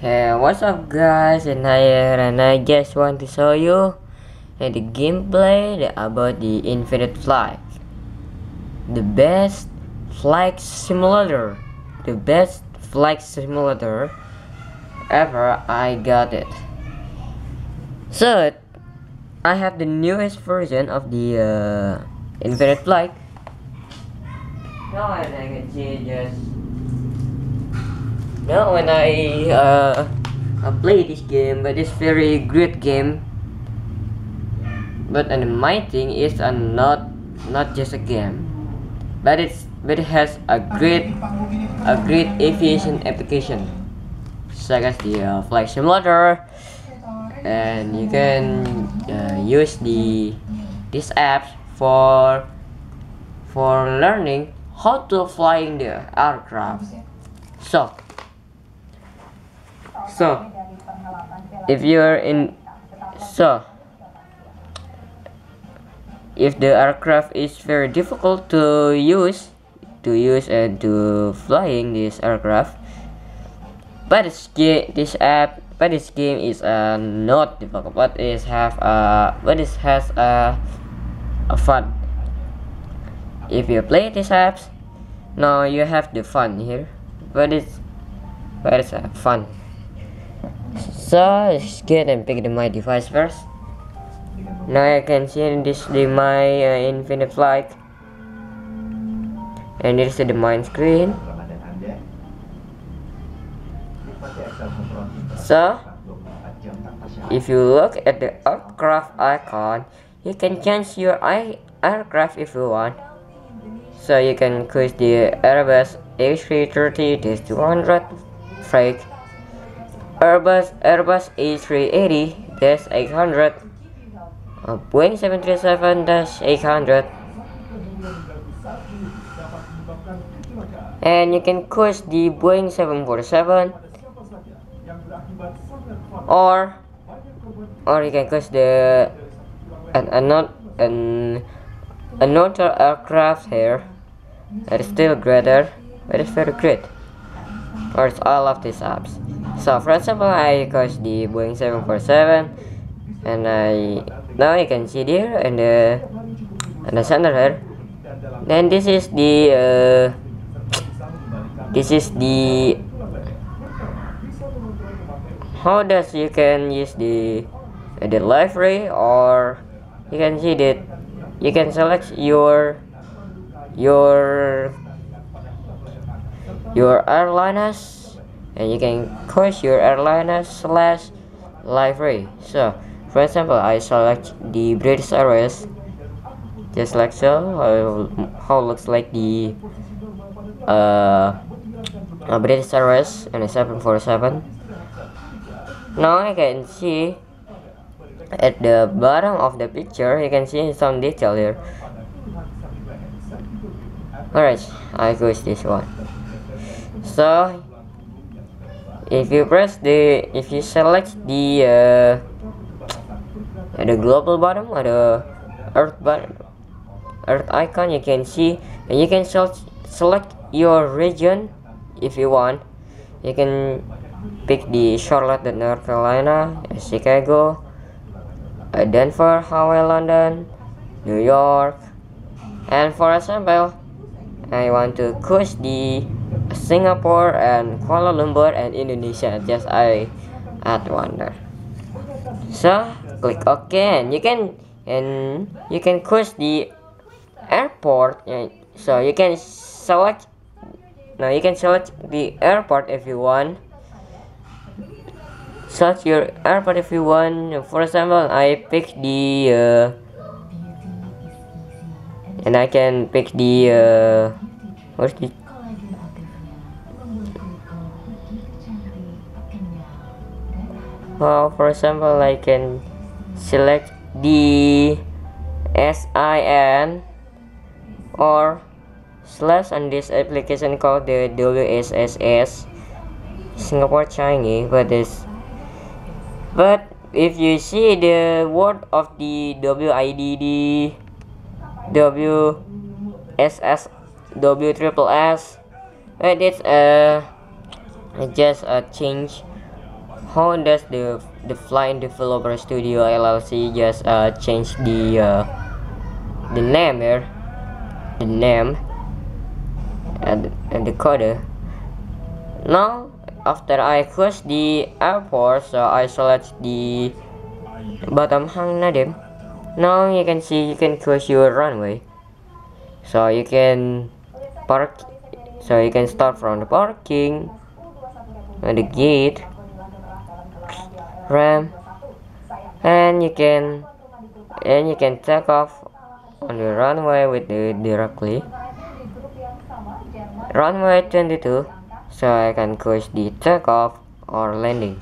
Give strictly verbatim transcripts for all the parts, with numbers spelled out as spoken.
Hey, what's up guys, and I and I just want to show you uh, the gameplay about the Infinite Flight, the best flight simulator, the best flight simulator ever. I got it. So I have the newest version of the uh, Infinite Flight. Now I can see just. Now when I uh, I play this game, but it's very great game. But and my thing is uh, not not just a game, but it's but it has a great a great aviation application, such as the uh, flight simulator, and you can uh, use the this app for for learning how to fly the aircraft. So. So, if you're in, so, if the aircraft is very difficult to use, to use and to flying this aircraft, but this game, this app, but this game is uh, not difficult, but it have a, uh, but it has a, uh, a fun. If you play these apps, now you have the fun here, but it's, but it's uh, fun. So let's get and pick the, my device first. Now I can see this the my uh, Infinite Flight, and this is the main screen. So if you look at the aircraft icon, you can change your aircraft if you want. So you can choose the Airbus A three thirty, this two hundred freight. Airbus Airbus A three eighty, that's eight hundred. Uh, Boeing seven thirty-seven, that's eight hundred. And you can choose the Boeing seven forty-seven, or or you can choose the an another an another aircraft here. It's still greater, but it's very great. Or it's all of these apps. So for example, I chose the Boeing seven forty-seven, and I now you can see there in the in the center here. Then this is the uh, this is the how does you can use the uh, the livery, or you can see that you can select your your your airliners. And you can choose your airliner slash livery. So, for example, I select the British Airways, just like so. Uh, how looks like the uh, uh, British Airways and the seven forty-seven. Now I can see at the bottom of the picture, you can see some detail here. Alright, I choose this one. So. If you press the, if you select the uh, the global bottom or the earth button, earth icon, you can see, and you can select your region if you want. You can pick the Charlotte, the North Carolina, Chicago, uh, Denver, Hawaii, London, New York, and for example, I want to choose the Singapore and Kuala Lumpur and Indonesia, just I add one there. So click OK, and you can and you can choose the airport. So you can select now you can select the airport if you want. Select your airport if you want. For example, I pick the uh, and I can pick the uh, what's the Well, for example, I can select the S I N or slash on this application called the W S S S, Singapore Chinese, but this. But if you see the word of the W I D D, W S S, W S S S, but it's uh, just a change how does the the Flying Developer Studio L L C just uh, change the uh, the name here, the name and, and the code? Now after I close the airport, so I select the bottom hang nadim. Now you can see you can close your runway, so you can park, so you can start from the parking and the gate ramp, and you can and you can take off on the runway with the directly runway twenty-two, so I can close the takeoff or landing.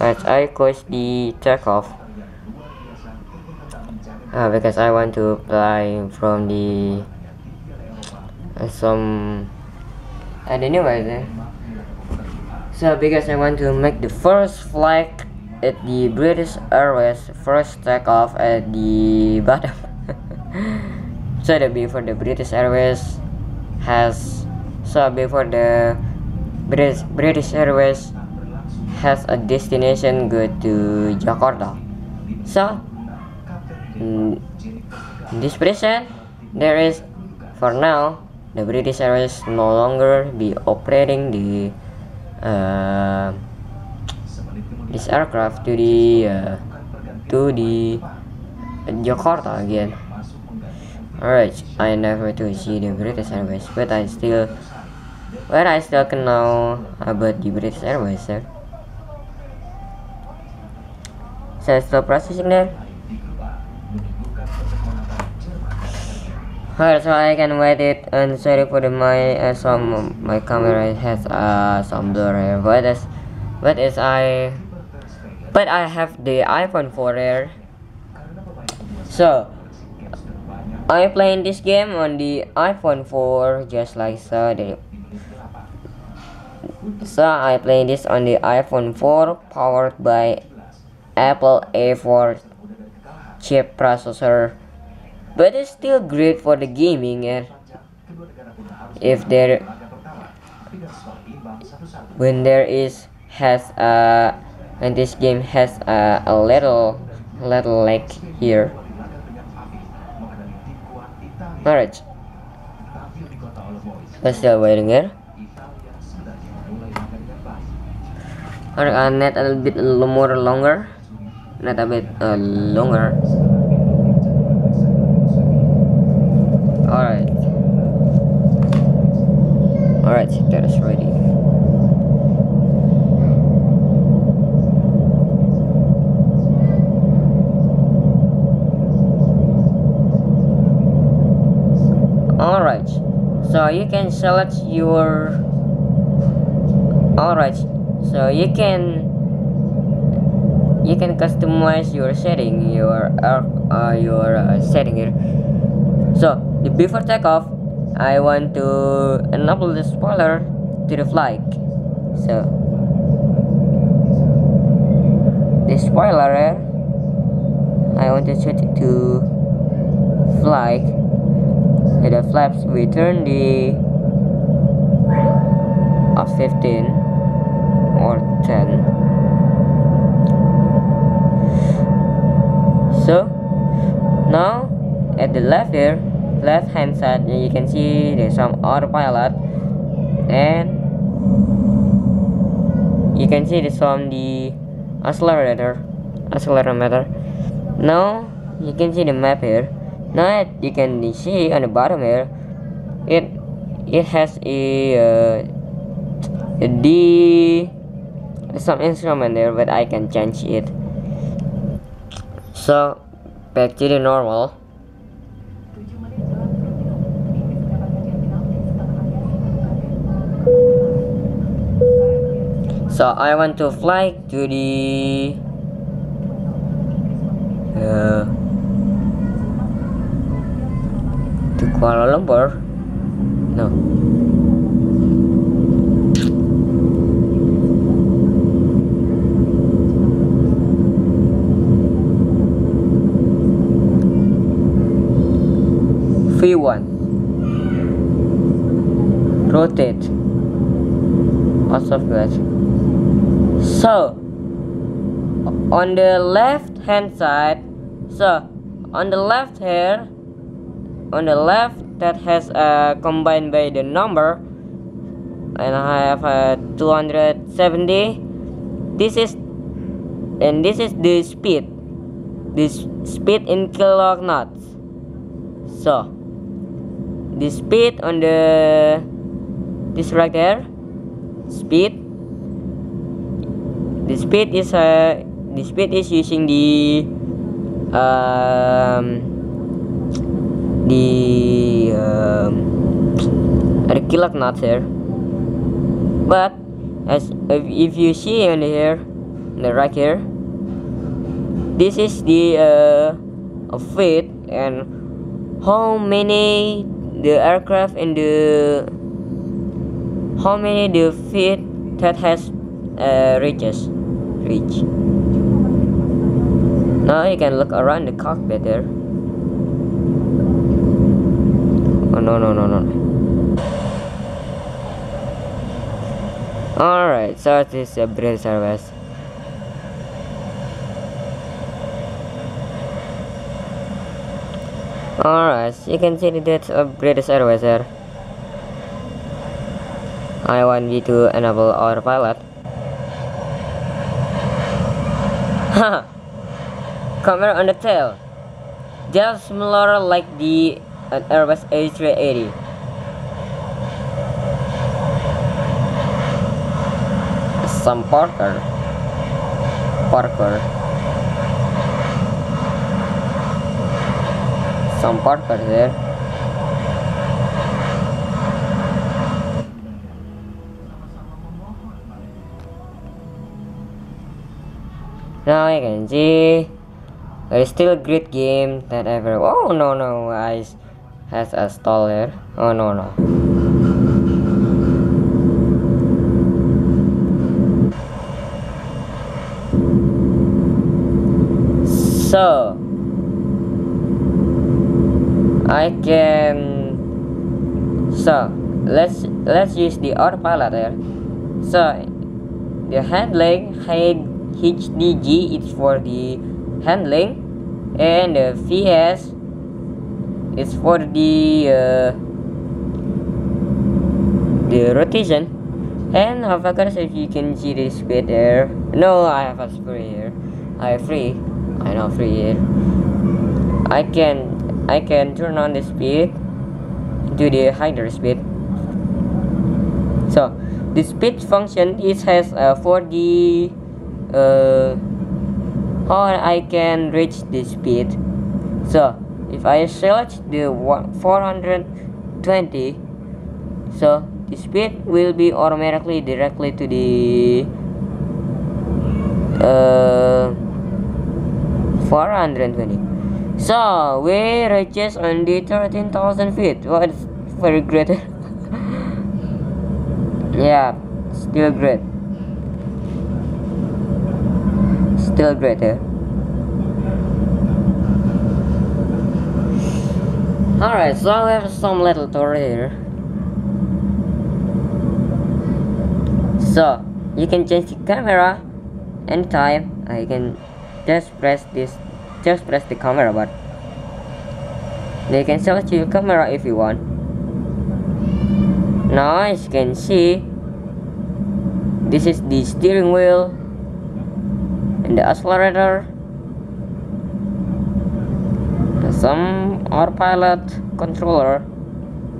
As I close the takeoff uh, because I want to fly from the uh, some I don't know why there. So because I want to make the first flight at the British Airways, first takeoff at the bottom. So the before the British Airways has so before the British British Airways has a destination go to Jakarta. So in this present there is for now the British Airways no longer be operating the Uh, this aircraft to the uh, to the uh, Jakarta again. Alright, I never to see the British Airways, but I still but I still can know about the British Airways there. So it's still processing there. Alright, so I can wait it, and sorry for the, my uh, some my camera has uh, some blur here, but as but as I but I have the iPhone four here, so I'm playing this game on the iPhone four just like so. The, so I play this on the iPhone four powered by Apple A four chip processor. But it's still great for the gaming, and if there when there is has a when this game has a, a little little lag here. Alright, I'm still waiting here. Alright, uh, not a little bit more longer, not a bit uh, longer. Alright. Alright, that is ready. Alright. So you can select your Alright. So you can you can customize your setting, your uh, your uh, setting here. So before takeoff, I want to enable the spoiler to the flight. So the spoiler here, I want to set it to flight. With the flaps, we turn the up fifteen or ten. So now at the left here. Left hand side, you can see there's some autopilot, and you can see this on the accelerator, accelerometer. Now you can see the map here. Now you can see on the bottom here, it it has a, uh, a D some instrument there, but I can change it. So back to the normal. So I want to fly to the uh, to Kuala Lumpur. No. V one. Rotate. Lots of guys. So So on the left hand side, so on the left here, on the left that has a uh, combined by the number, and I have a uh, two hundred seventy. This is, and this is the speed, this speed in kilonauts. So the speed on the this right there, speed. The speed is uh, the speed is using the um, the um, the kilonauts here. But as if, if you see on here, on the right here, this is the uh, feet and how many the aircraft and the how many the feet that has uh, reaches reach. Now you can look around the cockpit there. Oh no no no no. Alright, so this is a British Airways. Alright, so you can see that it's a British Airways here. I want you to enable autopilot. Haha! Camera on the tail. Just smaller like the uh, Airbus A three eighty. Some Parker, Parker, some Parker there. Now you can see there's still a great game that ever. Oh no no, I has a stall there. Oh no no. So I can so let's let's use the autopilot there. So the handling, H D G is for the handling, and the V S is for the uh, the rotation. And of course, if you can see the speed there, no, I have a spray here. I have free. I know free here. I can I can turn on the speed to the higher speed. So the speed function is has uh, for the uh, or I can reach the speed. So if I select the four hundred twenty, so the speed will be automatically directly to the uh, four hundred twenty. So we reaches on the thirteen thousand feet. Well, it's very great. Yeah, still great. Still great eh? Alright, so we have some little tour here. So you can change the camera anytime. I can just press this, just press the camera button. They can select your camera if you want. Now as you can see, this is the steering wheel and the accelerator, some autopilot controller,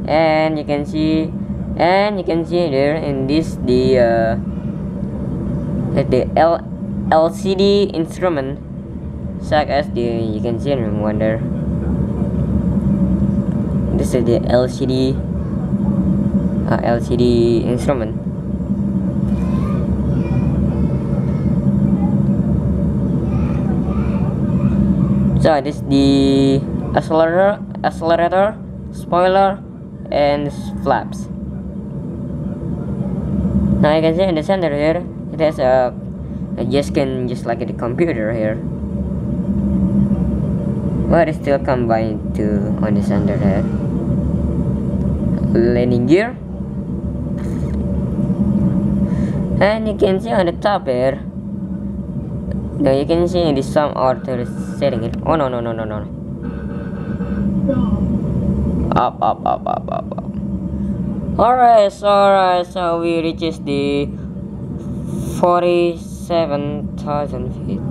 and you can see, and you can see there in this the uh, the L. L C D instrument, such as the you can see in one there. This is the L C D uh, L C D instrument. So this is the accelerator, accelerator, spoiler, and flaps. Now you can see in the center here, it has a I just can just like the computer here, but it's still combined to on the center there. Landing gear, and you can see on the top here The vacancy in the sum or the setting it. Oh no no no no no. Up up up up up up. Alright, so alright, so we reaches the forty-seven thousand feet.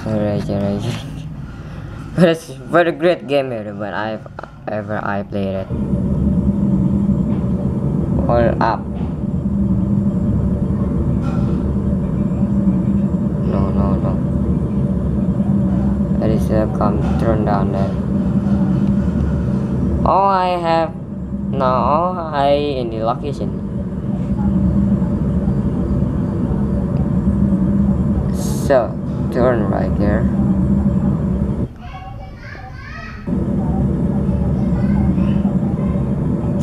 Alright, alright. It's very great game everyone I've ever I played it. All up. No, no, no. That is uh, come turn down there. All I have now, I in the location. So turn right there.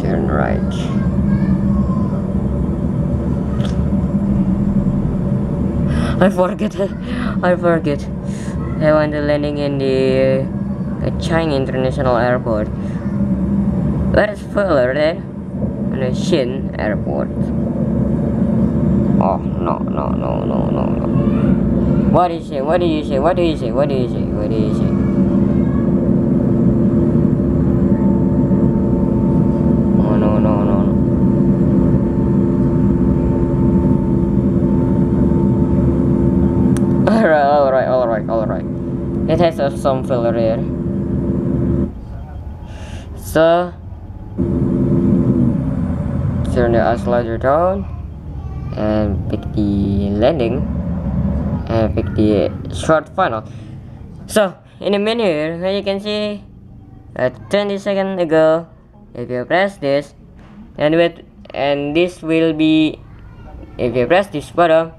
Turn right. I forget. I forget. I want to landing in the uh, China International Airport. Where is further there? In the Xin Airport. Oh no no no no no no. What do you say? What do you say? What do you say? What do you say? What do you say? Oh no no no. Alright, alright, alright. It has uh, some filler here. So, turn the slider down and pick the landing and pick the short funnel. So, in the menu here, you can see uh, twenty seconds ago, if you press this, and with and this will be, if you press this button,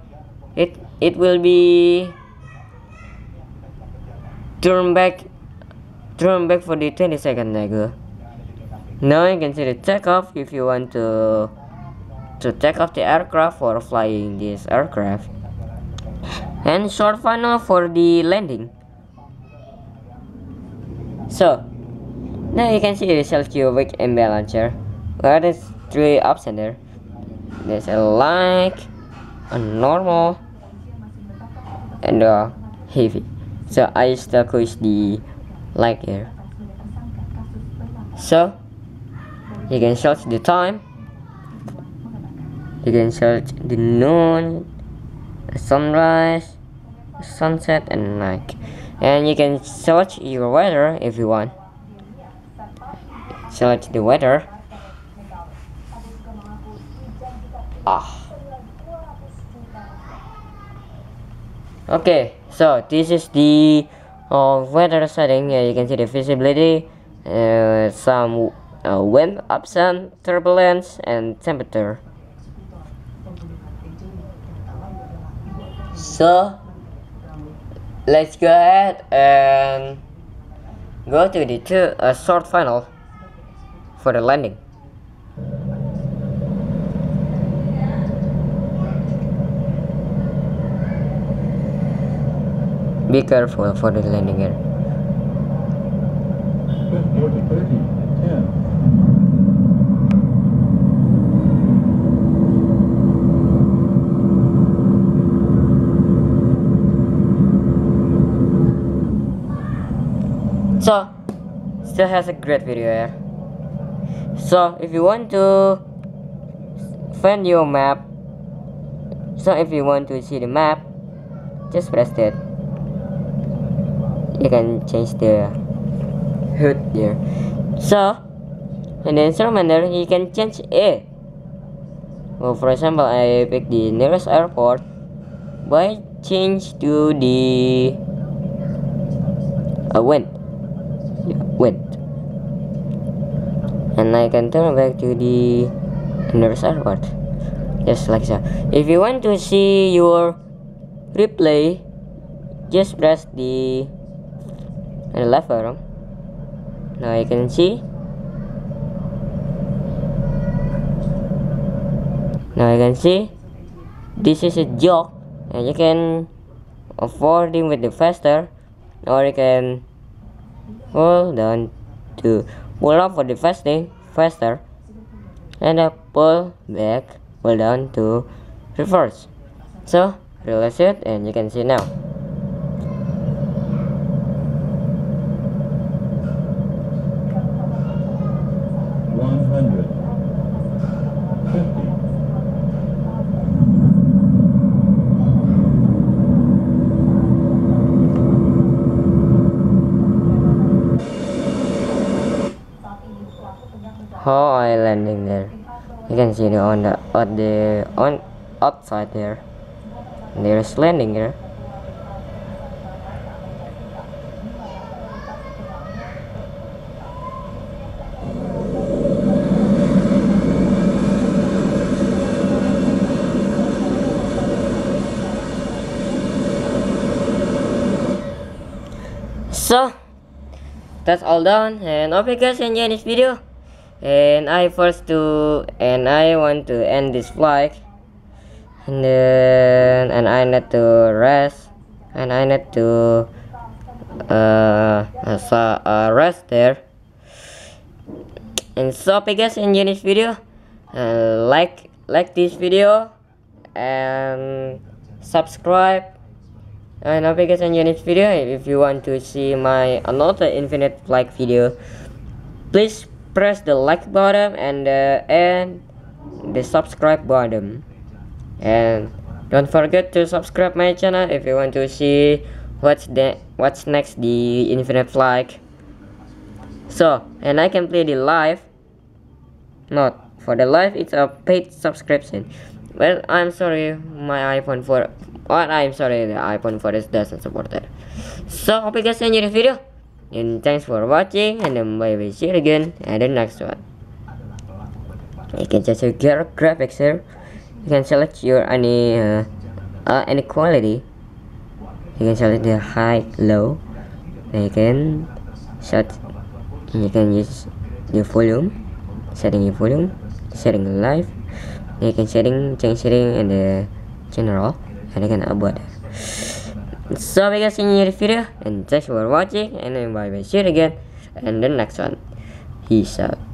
it it will be turn back turn back for the twenty second ago. Now you can see the takeoff if you want to to take off the aircraft for flying this aircraft, and short funnel for the landing. So now you can see the self cubic and balancer. Well, there's three options there. There's a light, a normal, and uh, heavy. So I still choose the light here. So you can search the time, you can search the noon, sunrise, sunset, and night, and you can search your weather if you want. Search the weather. Ah. Okay, so this is the uh, weather setting. Yeah, you can see the visibility, uh, some uh, wind option, turbulence, and temperature. So let's go ahead and go to the two, uh, short funnel for the landing. Be careful for the landing here. So, still has a great video here. So, if you want to find your map, so if you want to see the map, just press that. You can change the hood there. So in the instrument there, you can change it. Well, for example, I pick the nearest airport by change to the uh, wind wind and I can turn back to the nearest airport, just like so. If you want to see your replay, just press the and left arm. Now you can see. Now you can see. This is a jog, and you can forwarding with the faster, or you can hold down to pull up for the fasting faster, and a pull back, pull down to reverse. So release it, and you can see now. How I landing there? You can see the on the on the on outside there. There's landing here. So that's all done, and hope you guys enjoy this video. And I first to and I want to end this vlog, and then and I need to rest, and I need to uh, uh rest there. And so, you guys enjoy this video, uh, like like this video, and subscribe. And hope you guys enjoy this video. If you want to see my another Infinite Flight video, please press the like button and the and the subscribe button, and don't forget to subscribe my channel if you want to see what's the what's next the Infinite Flight. So, and I can play the live, not for the live, it's a paid subscription. Well, I'm sorry, my iPhone four, or I'm sorry, the iPhone four doesn't support that. So hope you guys enjoy the video, and thanks for watching, and then bye bye, see you again at the next one. You can just get graphics here. You can select your any uh, uh, any quality. You can select the high, low. And you can set. You can use the volume, setting your volume, setting live. You can setting change setting and the general, and you can upload. So, we guys enjoy the video, and thanks for watching, and then bye bye, see you again, and the next one. Peace out.